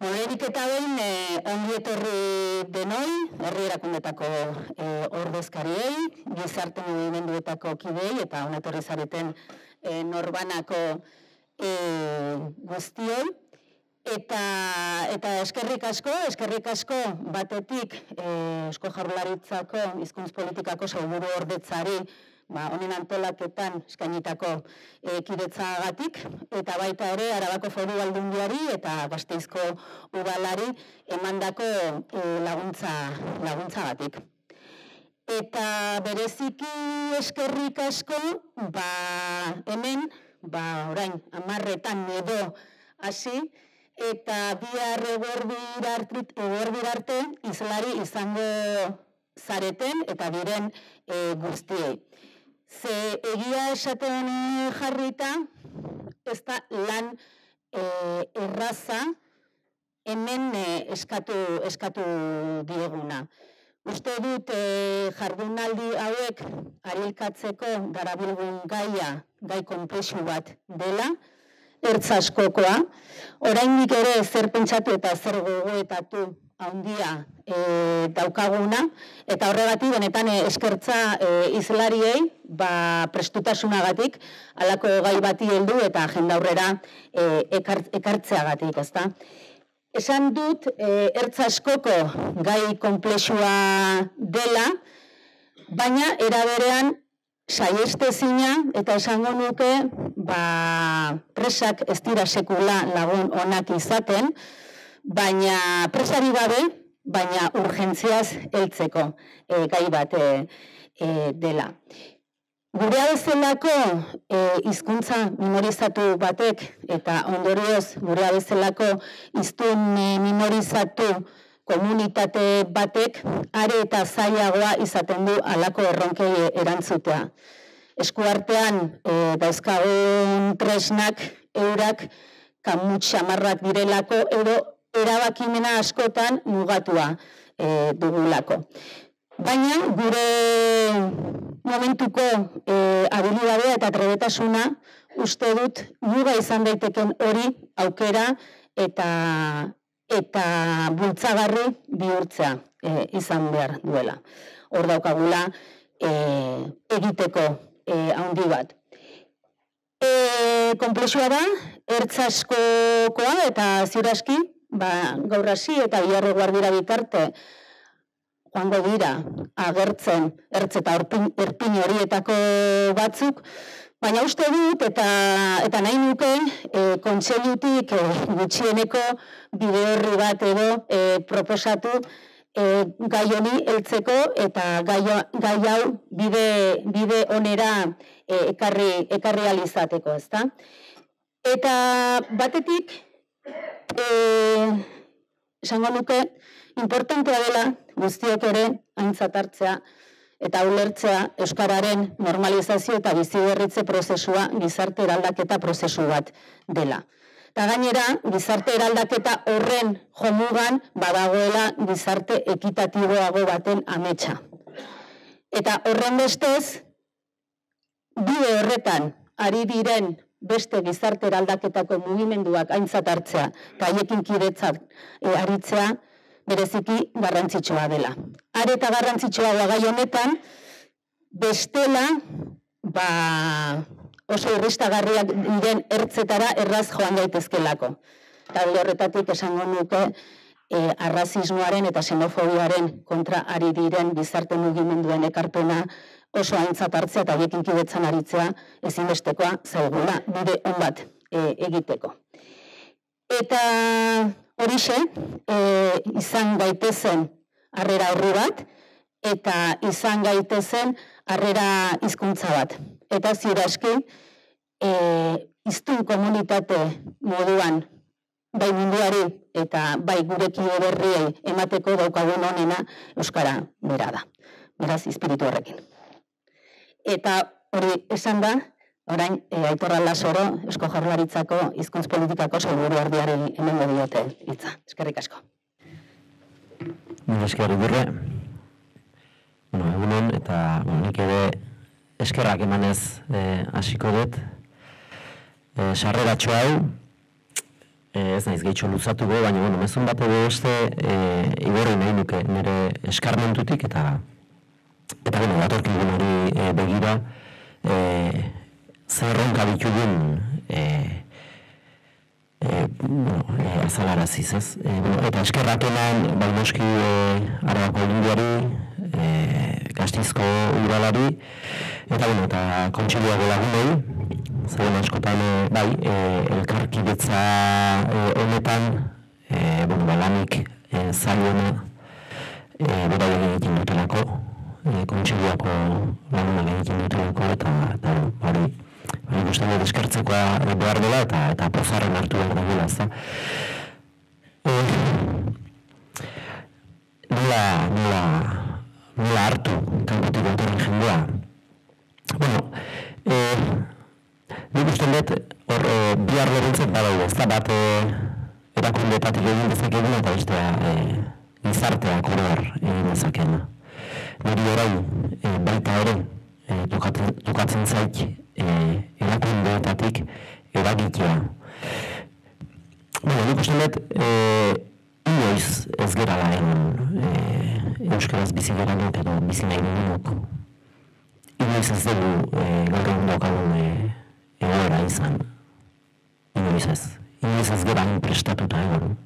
Moeliketa behin ongi etorri denoi, herri erakundetako ordezkariei, gizarte mugimenduetako kidei eta onetorri zareten norbanako guztiei. Eta eskerrik asko batetik Eusko Jaurlaritzako hizkuntz politikako sailburu ordetzari honen antolaketan eskainitako kidetzagatik, eta baita ere Arabako Foru Aldundiari eta Gasteizko Udalari emandako laguntzagatik. Eta bereziki eskerrik asko hemen orain 10etan edo hasi, eta bihar eguerdira arte hizlari izango zareten eta diren guztiei. Ze egia esaten jarrita, ez da lan erraza hemen eskatu dieguna. Uste dut jardunaldi hauek arilkatzeko darabilgun gai konplexu bat dela, ertz askokoa. Oraindik ere zer pentsatu eta zer gogoetatu handia daukaguna, eta horregatik benetan eskertza hizlariei prestutasunagatik halako gai bati heldu eta jendaurrera ekartzeagatik, ezta. Esan dut ertz askoko gai konplexua dela, baina era berean saiestezina eta esango nuke presak ez dira sekula lagun onak izaten, baina presari gabe, baina urgentziaz heltzeko gai bat dela. Gurea bezalako hizkuntza minorizatu batek eta ondorioz gurea bezalako hiztun minorizatu komunitate batek are eta zailagoa izaten du halako erronkei erantzutea. Eskuartean dauzkagun tresnak eurak kamut xamarrak direlako edo erabakimena askotan mugatua dugulako. Baina gure momentuko habilidadea eta trebetasuna uste dut muga izan daiteken hori aukera eta bultzagarri bihurtzea izan behar duela. Hor daukagula egiteko handi bat. Konplexua da, ertz askokoa eta ziur aski, gaur hasi eta bihar eguerdira bitarte, joango dira agertzen ertz eta erpin horietako batzuk, baina uste dut eta nahi nuke kontseilutik gutxieneko bide horri bat edo proposatu gai honi heltzeko eta gai hau bide onera ekarri ahal izateko, ezta. Eta batetik esango nuke inportantea dela guztiek ere aintzat hartzea eta ulertzea euskararen normalizazio eta biziberritze prozesua gizarte eraldaketa prozesu bat dela. Eta gainera, gizarte eraldaketa horren jomugan badagoela gizarte ekitatiboago baten ametsa. Eta horren bestez, bide horretan ari diren beste gizarte eraldaketako mugimenduak aintzat hartzea eta haiekin kidetzak aritzea bereziki garrantzitsua dela. Are eta garrantzitsua gai honetan, bestela oso irristagarriak diren ertzetara erraz joan daitezkelako. Eta horretatik esango nuke arrazismoaren eta xenofobiaren kontra ari diren gizarte mugimenduen ekarpena oso aintzat hartzea eta haiekin kidetzan aritzea ezinbestekoa zaigula bide on bat egiteko. Eta horixe, izan gaitezen harrera horri bat, eta izan gaitezen harrera hizkuntza bat. Eta ziur aski, hiztun komunitate moduan, bai munduari eta bai gurekin berriei emateko daukagun onena euskara bera da. Beraz, espiritu horrekin. Eta hori esan da, orain, Aitor Aldasoro, Eusko Jaurlaritzako hizkuntz politikako sailburuordeari emango diote hitza. Eskerrik asko. Mila esker Idurre. Egunon, eta nik ere eskerrak emanez hasiko dut. Sarreratxo hau, ez naiz gehitxo luzatuko, baina bueno, mezun bat edo beste igorri nahi nuke nire eskarmentutik eta bueno, datorkigun hori begira zer erronka ditugun azalaraziz, ez? Eta eskerrak eman Balmoski Arabako Linduari, Gasteizko Udalari, eta bueno, eta kontseilako lagunei, zeren askotan bai, elkarkidetza honetan, bueno, balanik zaiona beraien egiten dutelako, kontseilako lagunen egiten dutelako, eta hori guztan dut eskertzekoa behar dela eta pozarren hartu behar dela, ez da. Nola hartu, kanpotik entorren jendea. Bueno, nik guztan dut hor bihar lorentzat badaude, ez da, bat erakundetatik egin dezakeguna eta bestea izarteak horregar egin dezakeena. Niri orain baita ere tokatzen zaik erakundeetatik eragitea. Bueno, nik uste dut inoiz ez gara da egun euskaraz bizi gara dut edo bizi nahi dut. Inoiz ez dugu gaur egun daukagun egoera izan. Inoiz ez. Inoiz ez gara prestatuta egon.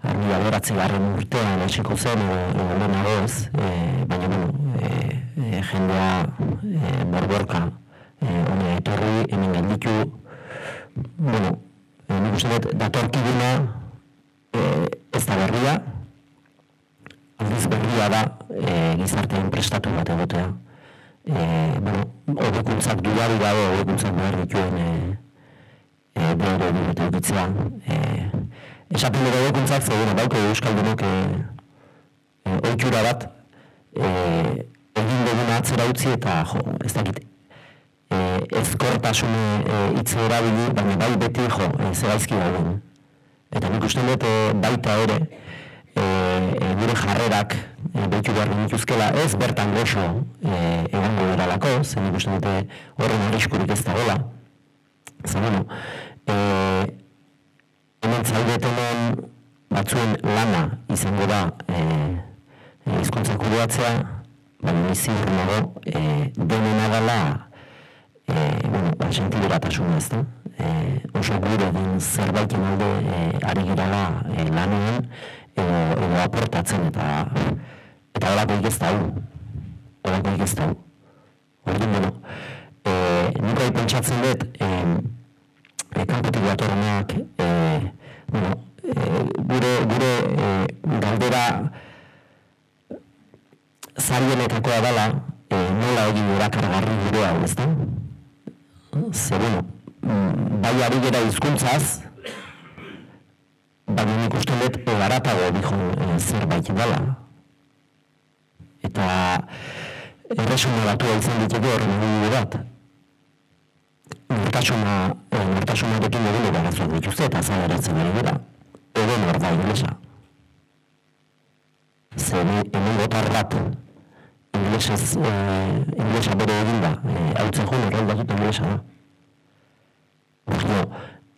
Armila 2008 hasiko zen edo lehenago ez, baina jendea borborka hona etorri, hemen galditu, bueno, nik uste dut datorkiguna ez da berria, aldiz berria da gizartean prestatu bat egotea. Bueno, hobekuntzak duari dago, hobekuntzak behar dituen behar dut egitzea. Esaten dut hobekuntzak, zegoen, dauko euskaldunok oitura bat, egin duguna atzera utzi eta, jo, ez dakit, ezkortasun hitza erabili, baina bai beti, jo, zegaizki dauden. Eta nik uste dut baita ere, gure jarrerak behitu behar dituzkela, ez bertan goxo egongo beralako, zen nik uste dut horren arriskurik ez dagoela. Zer, bueno, hemen zaudetenen batzuen lana izango da hizkuntza kudeatzea, baina izan nago denena dela sentiberatasuna, ez da? Oso gure den zerbaiten alde ari girala lanean edo aportatzen eta horakoik ez da hau. Horakoik ez da hau. Horten deno, nik hori pentsatzen dut kanpotik datorrenak gure galdera zarienetakoa dela nola egin erakargarri gure hau, ez da? Zer, bueno, bai ari gara hizkuntzaz, baina nik uste dut garatago dijon zerbait dela. Eta erresumeratua izan ditugu horren adibide bat. Nortasunarekin egin arazoak dituzte eta azaleratzen ari gara. Edo nor da inglesa. Zer, hemen gotar bat, inglesa bere egin da, hautzen jo, norral batut inglesa da. Baina,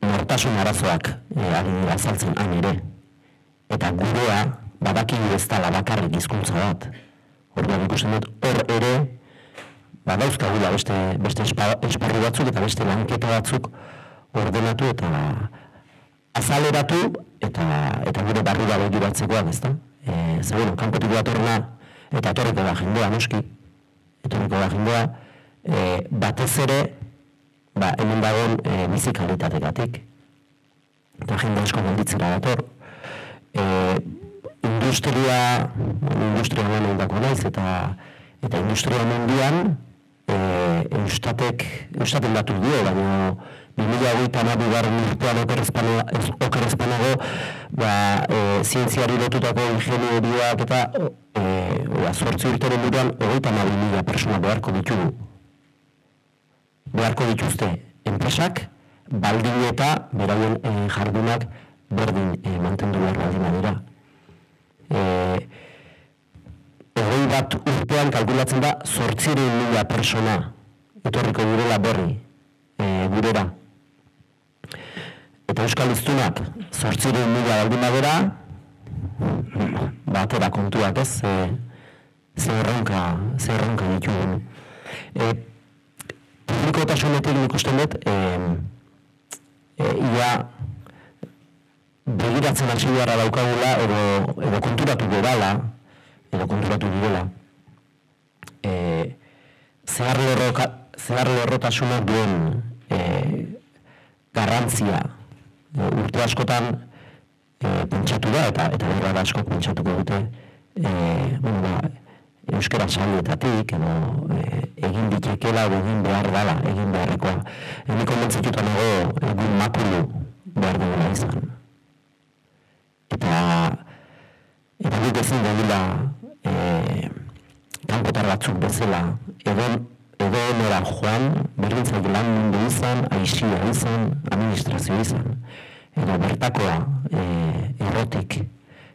nortasun arazoak adinera azaltzen han ere, eta gurea badakigu ez dala bakarrik hizkuntza bat. Horrean ikusten dut, hor ere, badauzkagula beste esparru batzuk eta beste lanketa batzuk ordenatu eta azaleratu eta gure barrura begiratzekoak, ez da? Zegoen, kanpotik datorna, eta etorriko da jendea, noski, etorriko da jendea, batez ere, hemen dagoen bizikalitategatik, eta jende asko galditzera dator. Industria hemen dako naiz, eta industria mundian, eustaten datu dio, baina 2008 okerrezpanago zientziari lotutako ingenierioak eta 8 urteren duran 24.000 persona beharko dituzte enpresak, baldin eta beraien jardunak berdin mantendu behar baldina dira. 21 urtean kalkulatzen da 8.000 persona etorriko direla berri gurera. euskal hiztunak 800.000 baldin badira, batera kontuak ez, ze erronka ditugun. Publikotasunetik ikusten dut, ia begiratzen hasi beharra daukagula edo konturatu gerala, edo konturatu direla. Zeharlerrotasunak duen garrantzia urte askotan pentsatu da eta berra asko pentsatuko dute euskara saietatik egin ditekela egin behar dela, egin beharrekoa. Ni konbentzituta nago egun makulu behar dela izan. Eta dut ezin dela kanpotar batzuk bezala edo joan berrintzak lan mundu izan, aixia izan, administrazio izan. Edo bertakoa errotik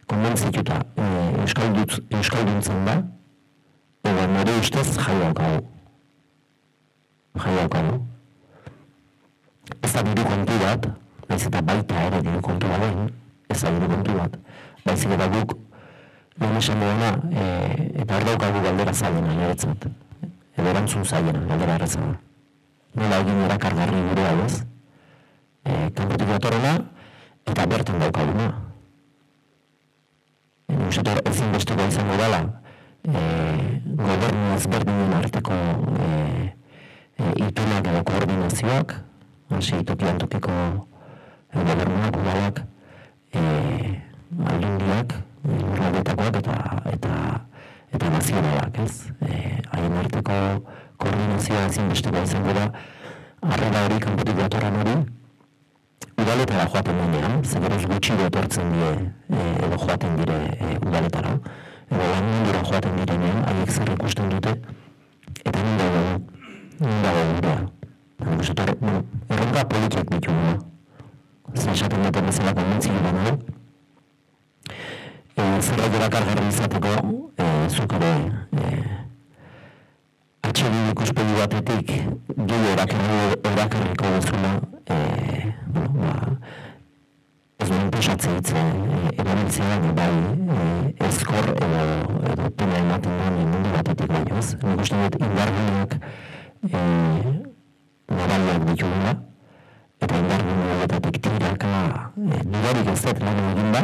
konbentzituta euskalduntzen da, edo nire ustez jaiak hau. Ez da diru kontu bat, naiz eta baita ere diru kontu bat egin, ez da diru kontu bat. Baizik eta guk, nire esan duena, eta hor daukagu galdera zailena niretzat. Edo erantzun zailena, galdera errazago. Nola egin erakargarri gure hau ez, kanpotik datorrena, eta bertan daukaguna. Nire ustetor ezin bestekoa izango dela, gobernu ezberdinen arteko itunak edo koordinazioak, hasi tokian tokiko gobernuak, udalak, aldundiak, lurraldetakoak eta nazionalak, ez? Haien arteko koordinazioa ezinbestekoa izango da, harrera hori kanpotik datorren hori, udaletara joaten denean, zeberoz gutxi dotortzen die edo joaten dire udaletara, edo lan mundura joaten direnean, haiek zer ikusten dute, eta nindago gurea. Erronka politiak dituguna. Zer esaten dute bezala konbentzik duen, zerra dira kargarri izateko, zukare atxegi ikuspegi batetik gehi erakarriko duzuna, ez duen pesatzea ditzen, erabiltzea bai ezkor edo pena ematen duen mundu batetik baino ez. Nik uste dut indarguneak nabaliak dituguna, eta indarguneetatik tiraka dudarik ez dut lan egin da,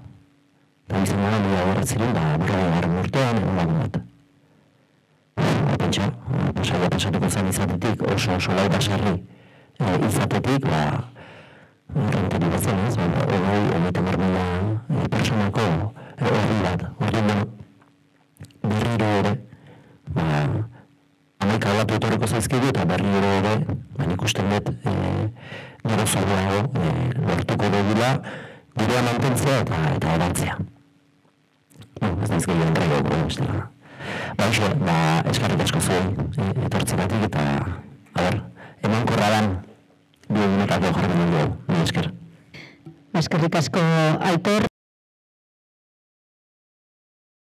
eta izan gara nire agarratziren, da berrogegarren urtean egon lagun bat. Pentsa, pasatuko zen izatetik, oso lau pasarri izatetik, rentetik bat zen, ez? Eta marmila personako horri bat, horri bat berriro ere amaika bat etorriko zaizkigu eta berriro ere ikusten dut gero zorroago lortuko dugula giroa mantentzea eta abantzea. Ez da izgei entrego gure bestela. Baixo, eskarrik asko zuen etortzeratik eta eman korradan biogunetako jarri dugu, nire esker. Eskerrik asko, Aitor.